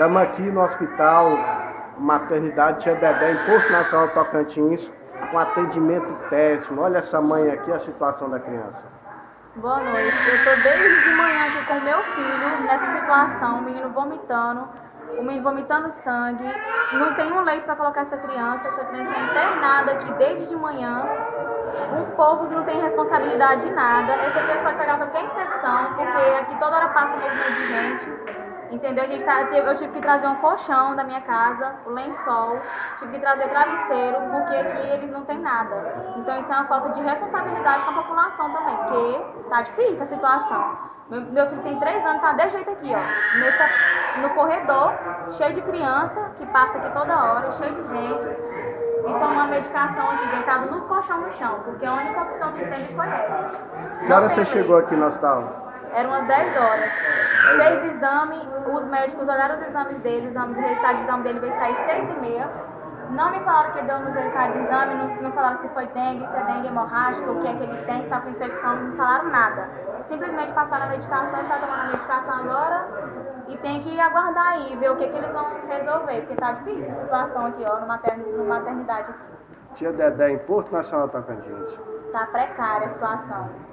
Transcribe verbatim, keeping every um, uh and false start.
Estamos aqui no Hospital Maternidade Tia Dedé, em Porto Nacional de Tocantins, com atendimento péssimo. Olha essa mãe aqui, a situação da criança. Boa noite. Eu estou desde de manhã aqui com meu filho, nessa situação, o menino vomitando, o menino vomitando sangue. Não tem um leite para colocar essa criança, essa criança está internada aqui desde de manhã. Um povo que não tem responsabilidade de nada. Essa criança pode pegar qualquer infecção, porque aqui toda hora passa um movimento de gente. Entendeu? A gente tá, eu tive que trazer um colchão da minha casa, o lençol, tive que trazer travesseiro, porque aqui eles não têm nada. Então isso é uma falta de responsabilidade com a população também, porque tá difícil a situação. Meu, meu filho tem três anos, tá desse jeito aqui, ó, nessa, no corredor, cheio de criança, que passa aqui toda hora, cheio de gente. Então, uma medicação aqui, deitado no colchão no chão, porque a única opção que teve foi essa. Que hora você chegou aqui no hospital? Eram umas dez horas. Fez exame, os médicos olharam os exames dele, o resultado de exame dele veio sair seis e meia. Não me falaram que deu nos resultados de exame, não, não falaram se foi dengue, se é dengue hemorrágica, o que é que ele tem, se está com infecção, não me falaram nada. Simplesmente passaram a medicação, está tomando a medicação agora e tem que aguardar aí, ver o que, que eles vão resolver, porque está difícil a situação aqui, ó, no maternidade, no maternidade aqui. Tia Dedé, em Porto Nacional de Tocantins. Está precária a situação.